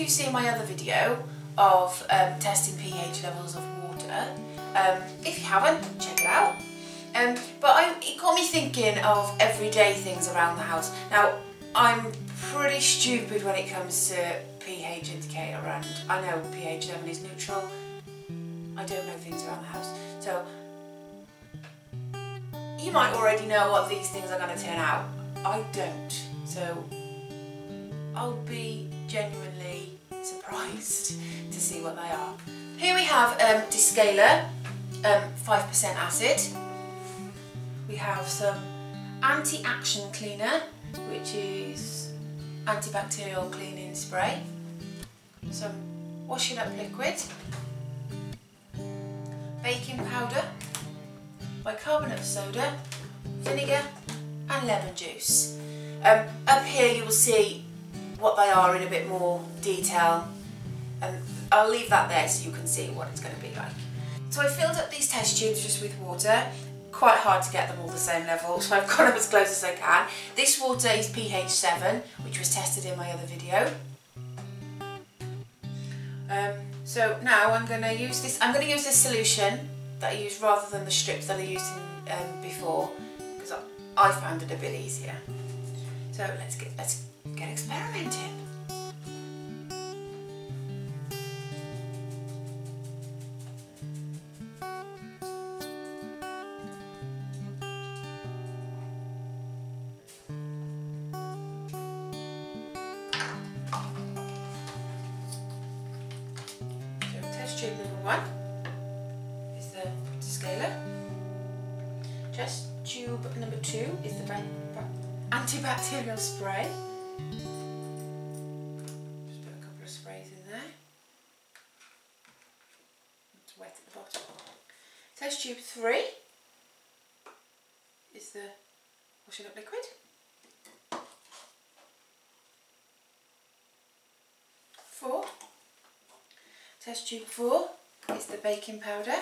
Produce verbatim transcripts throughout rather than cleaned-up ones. you've seen my other video of um, testing pH levels of water. Um, if you haven't, check it out. Um, but I, it got me thinking of everyday things around the house. Now, I'm pretty stupid when it comes to pH indicator, and I know pH level is neutral. I don't know things around the house. So, you might already know what these things are going to turn out. I don't. So, I'll be genuinely surprised to see what they are. Here we have um, Dyscaler, um, five percent acid. We have some anti-action cleaner, which is antibacterial cleaning spray. Some washing up liquid. Baking powder, bicarbonate of soda, vinegar and lemon juice. Um, up here you will see what they are in a bit more detail, and I'll leave that there so you can see what it's going to be like. So I filled up these test tubes just with water. Quite hard to get them all the same level, so I've got them as close as I can. This water is pH seven, which was tested in my other video. Um, so now I'm going to use this. I'm going to use this solution that I used rather than the strips that I used in, um, before, because I, I found it a bit easier. So let's get let's get experimenting. Tube number one is the Dyscaler. Test tube number two is the antibacterial spray. Just put a couple of sprays in there. It's wet at the bottom. Test tube three is the washing up liquid. Four. Test tube four is the baking powder.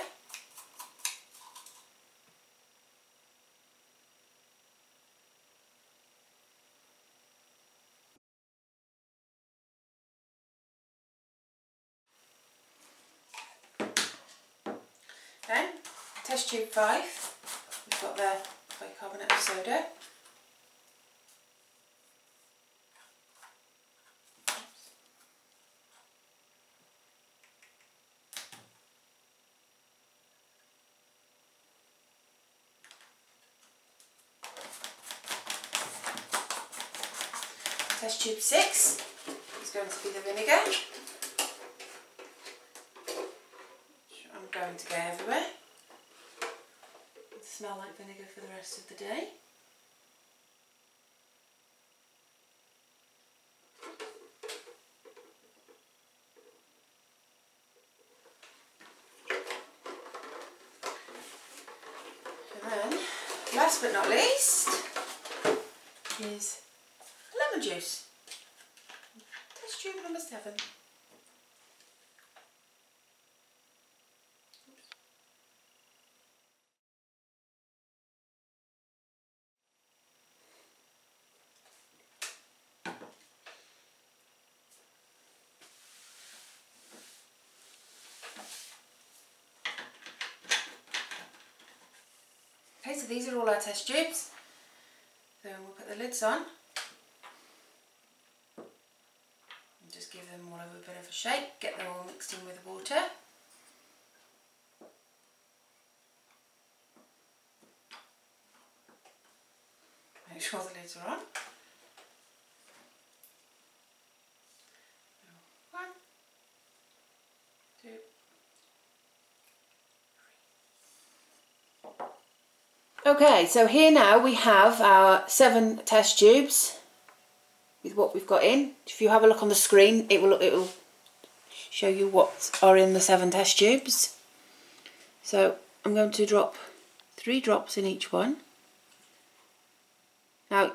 Then, test tube five, we've got the bicarbonate of soda. Test tube six is going to be the vinegar, which I'm going to get everywhere. It'll smell like vinegar for the rest of the day. And then, last but not least, is lemon juice. Test tube number seven. Oops. Okay, so these are all our test tubes. Then we'll put the lids on. Just give them all a bit of a shake, get them all mixed in with water. Make sure the lids are on. One, two, three. Okay, so here now we have our seven test tubes with what we've got in. If you have a look on the screen, it will it will show you what are in the seven test tubes. So I'm going to drop three drops in each one. Now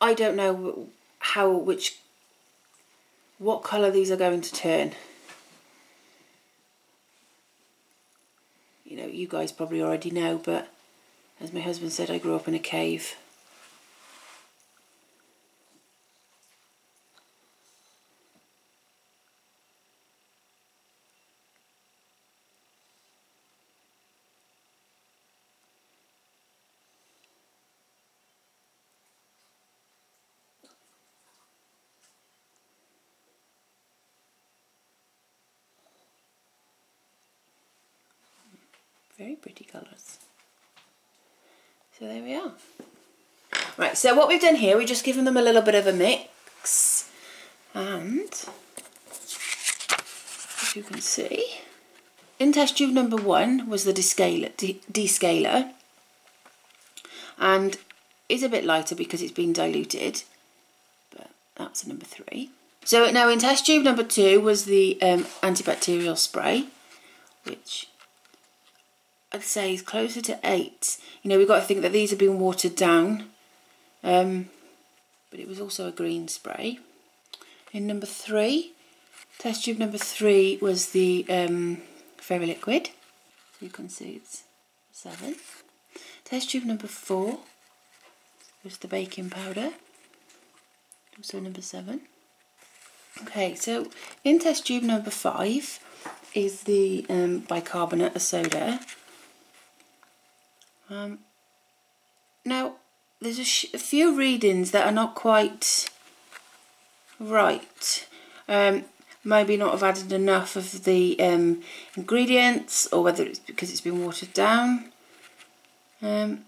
I don't know how which what colour these are going to turn. You know, you guys probably already know, but as my husband said, I grew up in a cave. Very pretty colours. So there we are. Right, so what we've done here, we've just given them a little bit of a mix, and as you can see, in test tube number one was the Dyscaler, and is a bit lighter because it's been diluted, but that's number three. So now in test tube number two was the um, antibacterial spray, which I'd say is closer to eight. You know, we've got to think that these have been watered down, um, but it was also a green spray. In number three, test tube number three was the um, Fairy Liquid. You can see it's seven. Test tube number four was the baking powder, also number seven. Okay, so in test tube number five is the um, bicarbonate of soda. Um, now, there's a, sh a few readings that are not quite right. Um, maybe not have added enough of the um, ingredients, or whether it's because it's been watered down. Um,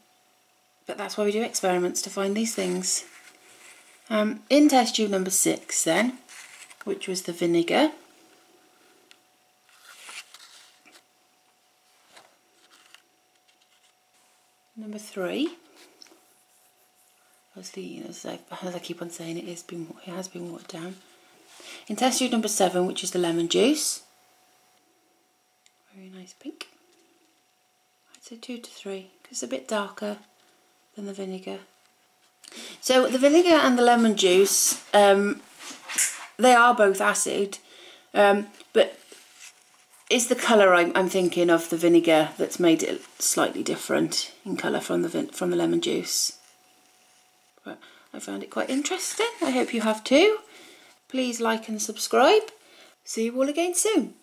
but that's why we do experiments, to find these things. Um, in test tube number six then, which was the vinegar. Number three was the, as I, as I keep on saying, it, is been, it has been watered down. In test tube number seven, which is the lemon juice. Very nice pink. I'd say two to three, because it's a bit darker than the vinegar. So the vinegar and the lemon juice, um, they are both acid, um, but it's the colour I'm, I'm thinking of, the vinegar, that's made it slightly different in colour from the vin from the lemon juice. But I found it quite interesting. I hope you have too. Please like and subscribe. See you all again soon.